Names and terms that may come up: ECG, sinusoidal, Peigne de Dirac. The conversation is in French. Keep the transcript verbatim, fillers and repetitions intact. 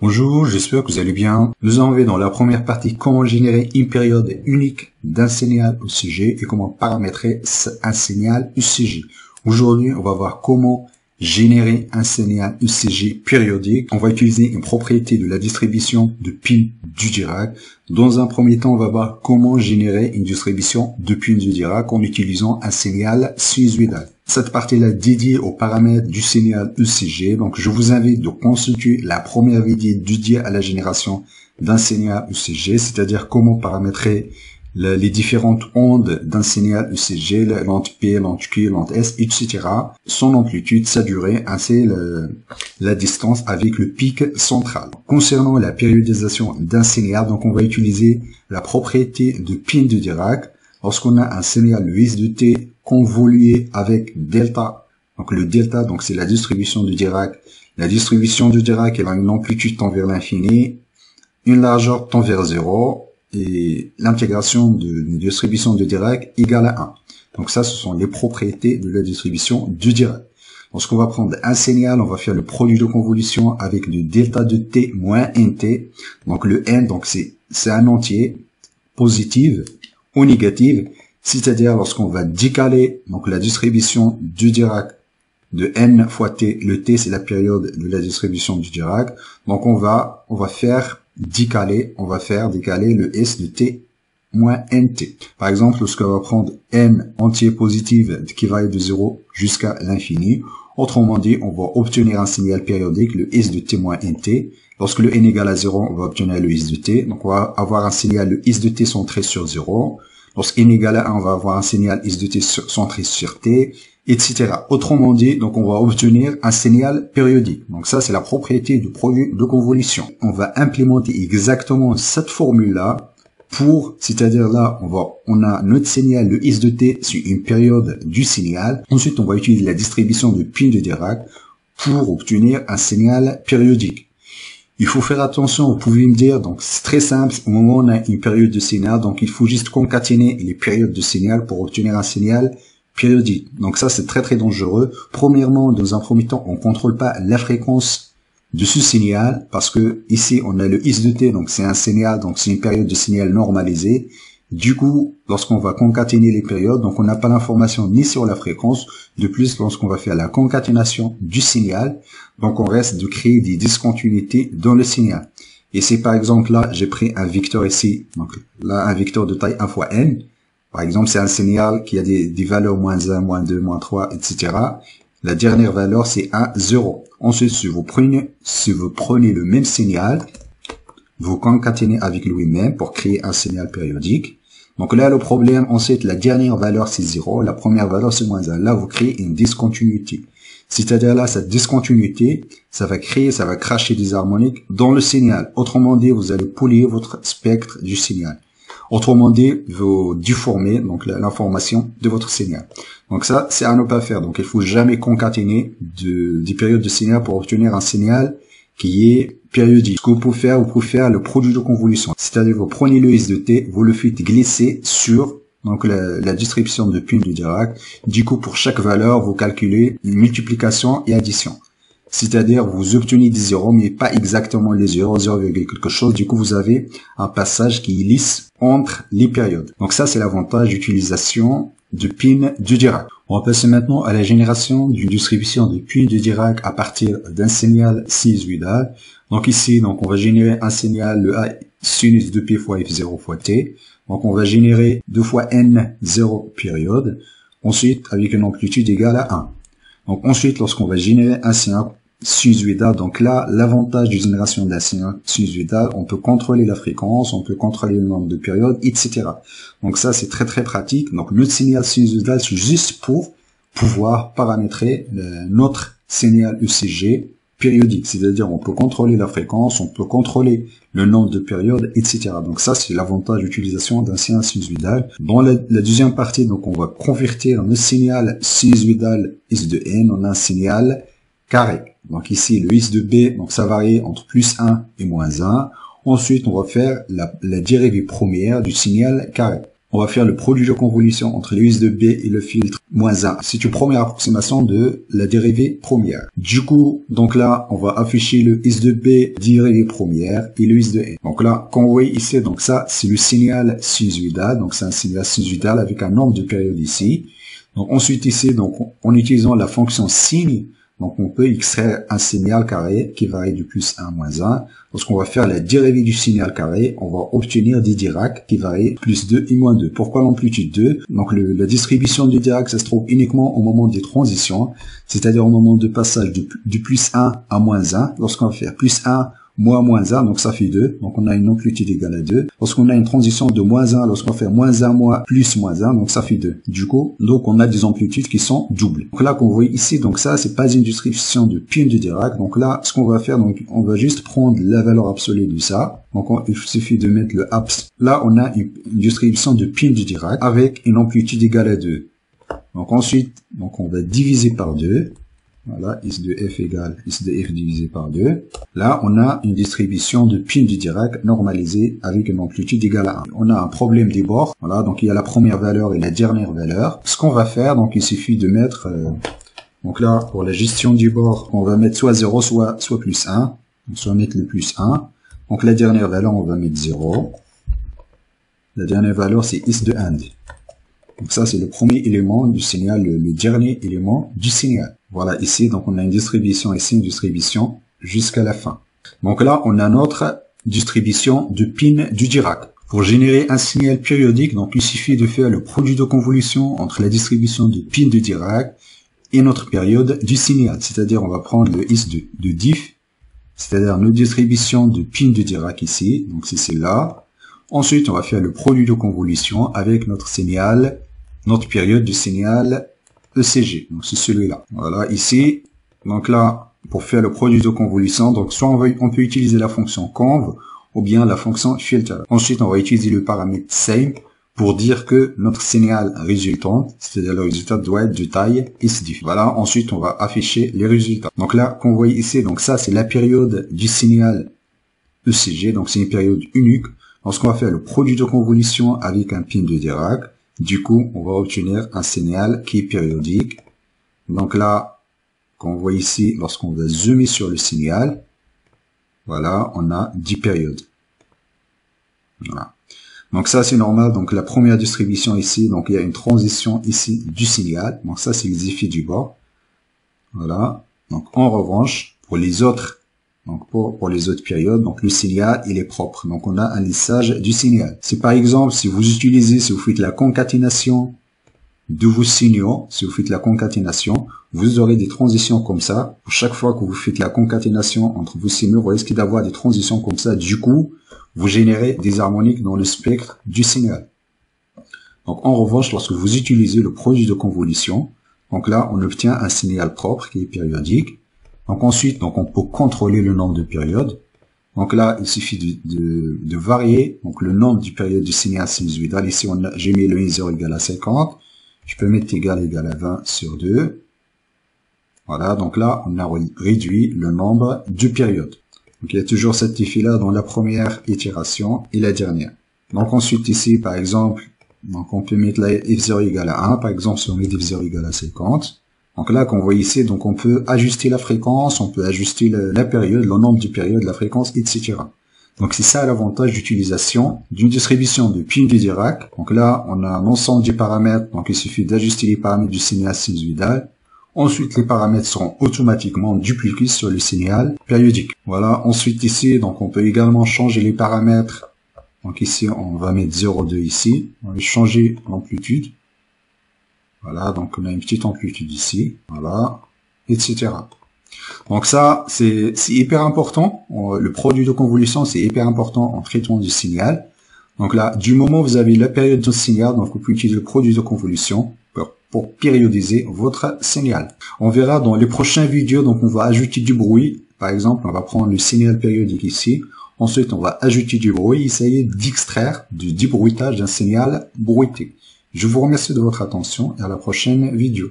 Bonjour, j'espère que vous allez bien. Nous avons vu dans la première partie comment générer une période unique d'un signal E C G et comment paramétrer un signal E C G. Aujourd'hui, on va voir comment générer un signal E C G périodique. On va utiliser une propriété de la distribution de Peigne de Dirac. Dans un premier temps, on va voir comment générer une distribution de Peigne de Dirac en utilisant un signal sinusoidal. Cette partie-là dédiée aux paramètres du signal E C G. Donc, je vous invite de constituer la première vidéo dédiée à la génération d'un signal E C G, c'est-à-dire comment paramétrer les différentes ondes d'un signal E C G, l'onde P, l'onde Q, l'onde S, et cetera. Son amplitude, sa durée, ainsi le, la distance avec le pic central. Concernant la périodisation d'un signal, donc on va utiliser la propriété de Peigne de Dirac. Lorsqu'on a un signal E S de T convolué avec delta, donc le delta, donc c'est la distribution de Dirac. La distribution de Dirac, elle a une amplitude tend vers l'infini, une largeur tend vers zéro, et l'intégration de distribution de Dirac égale à un. Donc ça, ce sont les propriétés de la distribution de Dirac. Lorsqu'on va prendre un signal, on va faire le produit de convolution avec le delta de T moins N T. Donc le N, donc c'est c'est un entier positif ou négative, c'est-à-dire lorsqu'on va décaler donc la distribution du Dirac de n fois t, le t c'est la période de la distribution du Dirac, donc on va on va faire décaler, on va faire décaler le s de t moins nt. Par exemple, lorsqu'on va prendre n entier positive qui va de zéro jusqu'à l'infini, autrement dit, on va obtenir un signal périodique, le s de t moins nt. Lorsque le n égale à zéro, on va obtenir le s de t. Donc on va avoir un signal, le s de t centré sur zéro. Lorsque n égale à un, on va avoir un signal s de t centré sur t, et cetera. Autrement dit, donc on va obtenir un signal périodique. Donc ça, c'est la propriété du produit de convolution. On va implémenter exactement cette formule-là pour, c'est-à-dire là, on va, on a notre signal, le S de T, sur une période du signal. Ensuite, on va utiliser la distribution de Peigne de Dirac pour obtenir un signal périodique. Il faut faire attention, vous pouvez me dire, donc c'est très simple, au moment où on a une période de signal, donc il faut juste concaténer les périodes de signal pour obtenir un signal périodique. Donc ça, c'est très très dangereux. Premièrement, dans un premier temps, on ne contrôle pas la fréquence de ce signal, parce que ici on a le S de T, donc c'est un signal, donc c'est une période de signal normalisée. Du coup, lorsqu'on va concaténer les périodes, donc on n'a pas l'information ni sur la fréquence. De plus, lorsqu'on va faire la concaténation du signal, donc on reste de créer des discontinuités dans le signal. Et c'est par exemple là, j'ai pris un vecteur ici, donc là un vecteur de taille un fois n. Par exemple, c'est un signal qui a des, des valeurs moins un, moins deux, moins trois, et cetera. La dernière valeur, c'est un, zéro. Ensuite, si vous prenez, si vous prenez le même signal, vous concaténez avec lui-même pour créer un signal périodique. Donc là, le problème, ensuite, la dernière valeur, c'est zéro. La première valeur, c'est moins un. Là, vous créez une discontinuité. C'est-à-dire là, cette discontinuité, ça va créer, ça va cracher des harmoniques dans le signal. Autrement dit, vous allez polluer votre spectre du signal. Autrement dit, vous déformez donc l'information de votre signal. Donc ça, c'est à ne pas faire. Donc il faut jamais concaténer de, des périodes de signal pour obtenir un signal qui est périodique. Ce que vous pouvez faire, vous pouvez faire le produit de convolution. C'est-à-dire vous prenez le S de T, vous le faites glisser sur donc la, la distribution de Peigne de Dirac. Du coup, pour chaque valeur, vous calculez une multiplication et addition. C'est-à-dire, vous obtenez des zéros, mais pas exactement les zéros, zéro quelque chose. Du coup, vous avez un passage qui est lisse entre les périodes. Donc ça, c'est l'avantage d'utilisation de Peigne de Dirac. On va passer maintenant à la génération d'une distribution de Peigne de Dirac à partir d'un signal sinusoidal. Donc ici, donc on va générer un signal, le A sinus de P fois F zéro fois T. Donc on va générer deux fois N, zéro période. Ensuite, avec une amplitude égale à un. Donc ensuite, lorsqu'on va générer un signal sinusoidal, donc là, l'avantage d'une génération d'un signal sinusoidal, on peut contrôler la fréquence, on peut contrôler le nombre de périodes, et cetera. Donc ça, c'est très très pratique. Donc notre signal sinusoidal, c'est juste pour pouvoir paramétrer euh, notre signal E C G périodique. C'est-à-dire, on peut contrôler la fréquence, on peut contrôler le nombre de périodes, et cetera. Donc ça, c'est l'avantage d'utilisation d'un signal sinusoidal. Dans la, la deuxième partie, donc on va convertir le signal sinusoidal S de N en un signal carré. Donc ici, le S de B, donc ça varie entre plus un et moins un. Ensuite, on va faire la, la dérivée première du signal carré. on va faire le produit de convolution entre le U S de B et le filtre moins A. C'est une première approximation de la dérivée première. Du coup, donc là, on va afficher le U S de B dérivée première et le U S de N. Donc là, qu'on voit ici, donc ça, c'est le signal sinusoidal. Donc c'est un signal sinusoidal avec un nombre de périodes ici. Donc ensuite ici, donc en utilisant la fonction signe, donc on peut extraire un signal carré qui varie de plus un à moins un. Lorsqu'on va faire la dérivée du signal carré, on va obtenir des Dirac qui varient plus deux et moins deux. Pourquoi l'amplitude deux? Donc le, la distribution de Dirac, ça se trouve uniquement au moment des transitions, c'est-à-dire au moment de passage de, de plus un à moins un. Lorsqu'on va faire plus un, moins moins un, donc ça fait deux, donc on a une amplitude égale à deux. Lorsqu'on a une transition de moins un, lorsqu'on fait moins un, moins plus moins un, donc ça fait deux. Du coup, donc on a des amplitudes qui sont doubles. Donc là, qu'on voit ici, donc ça, c'est pas une distribution de Peigne de Dirac. Donc là, ce qu'on va faire, donc on va juste prendre la valeur absolue de ça. Donc on, il suffit de mettre le abs. Là, on a une, une distribution de Peigne de Dirac avec une amplitude égale à deux. Donc ensuite, donc on va diviser par deux. Voilà, S de F égale S de F divisé par deux. Là, on a une distribution de Peigne de Dirac normalisée avec une amplitude égale à un. On a un problème des bords. Voilà, donc il y a la première valeur et la dernière valeur. Ce qu'on va faire, donc il suffit de mettre... Euh, donc là, pour la gestion du bord, on va mettre soit zéro, soit, soit plus un. Donc soit mettre le plus un. Donc la dernière valeur, on va mettre zéro. La dernière valeur, c'est S de End. Donc ça, c'est le premier élément du signal, le, le dernier élément du signal. Voilà, ici, donc on a une distribution, ici une distribution jusqu'à la fin. Donc là, on a notre distribution de Peigne de Dirac. Pour générer un signal périodique, donc il suffit de faire le produit de convolution entre la distribution de Peigne de Dirac et notre période du signal. C'est-à-dire, on va prendre le S de, de diff, c'est-à-dire nos distributions de Peigne de Dirac ici, donc c'est celle-là. Ensuite, on va faire le produit de convolution avec notre signal, notre période du signal E C G, donc c'est celui-là. Voilà, ici, donc là, pour faire le produit de convolution, donc soit on, va, on peut utiliser la fonction conv, ou bien la fonction filter. Ensuite, on va utiliser le paramètre same, pour dire que notre signal résultant, c'est-à-dire le résultat, doit être de taille S D. Voilà, ensuite, on va afficher les résultats. Donc là, qu'on voit ici, donc ça, c'est la période du signal E C G, donc c'est une période unique. Lorsqu'on va faire le produit de convolution avec un Peigne de Dirac, du coup, on va obtenir un signal qui est périodique. Donc là, qu'on voit ici, lorsqu'on va zoomer sur le signal, voilà, on a dix périodes. Voilà. Donc ça, c'est normal. Donc la première distribution ici, donc il y a une transition ici du signal. Donc ça, c'est les effets du bord. Voilà. Donc en revanche, pour les autres, donc pour, pour les autres périodes, donc le signal, il est propre. Donc on a un lissage du signal. Si par exemple, si vous utilisez, si vous faites la concaténation de vos signaux, si vous faites la concaténation, vous aurez des transitions comme ça. Pour chaque fois que vous faites la concaténation entre vos signaux, vous risquez d'avoir des transitions comme ça. Du coup, vous générez des harmoniques dans le spectre du signal. Donc en revanche, lorsque vous utilisez le produit de convolution, donc là, on obtient un signal propre qui est périodique. Donc ensuite, donc on peut contrôler le nombre de périodes. Donc là, il suffit de, de, de varier donc le nombre de périodes du signal sinusoidal. Ici, j'ai mis le zéro égal à cinquante. Je peux mettre égal égal à vingt sur deux. Voilà, donc là, on a réduit le nombre de périodes. Donc il y a toujours cet effet-là dans la première itération et la dernière. Donc ensuite, ici, par exemple, donc on peut mettre la f zéro égale à un. Par exemple, si on met f zéro égale à cinquante. Donc là, qu'on voit ici, donc on peut ajuster la fréquence, on peut ajuster la, la période, le nombre de périodes, la fréquence, et cetera. Donc c'est ça l'avantage d'utilisation d'une distribution de Peigne de Dirac. Donc là, on a un ensemble des paramètres, donc il suffit d'ajuster les paramètres du signal sinusoidal. Ensuite, les paramètres seront automatiquement dupliqués sur le signal périodique. Voilà, ensuite ici, donc on peut également changer les paramètres. Donc ici, on va mettre zéro virgule deux ici, on va changer l'amplitude. Voilà, donc on a une petite amplitude ici, voilà, et cetera. Donc ça, c'est hyper important. On, le produit de convolution, c'est hyper important en traitement du signal. Donc là, du moment où vous avez la période de signal, donc vous pouvez utiliser le produit de convolution pour, pour périodiser votre signal. On verra dans les prochaines vidéos, donc on va ajouter du bruit. Par exemple, on va prendre le signal périodique ici. Ensuite, on va ajouter du bruit, essayer d'extraire du débruitage d'un signal bruité. Je vous remercie de votre attention et à la prochaine vidéo.